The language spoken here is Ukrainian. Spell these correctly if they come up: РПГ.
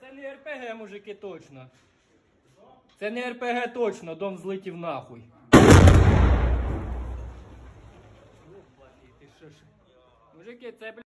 це не РПГ, мужики, точно. Це не РПГ точно, дом злетів нахуй. Мужики, це, блядь.